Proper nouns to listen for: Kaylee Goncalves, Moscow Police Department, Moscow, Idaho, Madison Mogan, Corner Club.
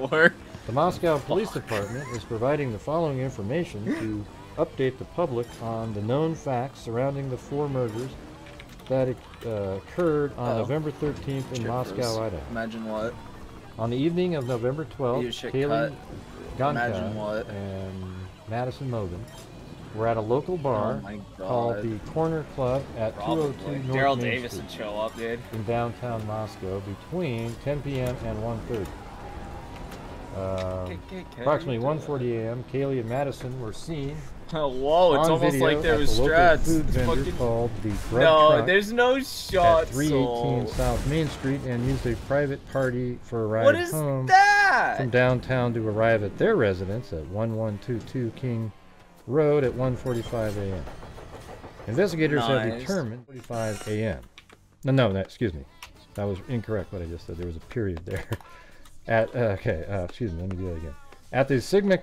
store. The Moscow Police Department is providing the following information to update the public on the known facts surrounding the four murders that occurred on November 13th in Moscow, Idaho. Imagine what? On the evening of November 12th, Kaylee Goncalves and Madison Mogan were at a local bar called the Corner Club at 202 North Daryl Davis would show up, dude. In downtown Moscow between 10 p.m. and 1:30. Approximately 1:40 a.m., Kaylee and Madison were seen. Whoa, it's almost like there was strats. Called the no, there's no shots. At 318 South Main Street, and used a private party for a ride home from downtown to arrive at their residence at 1122 King Road at 1:45 a.m. Investigators have determined 45 a.m. No, excuse me, that was incorrect. What I just said. There was a period there. At excuse me, let me do that again. At the Sigma.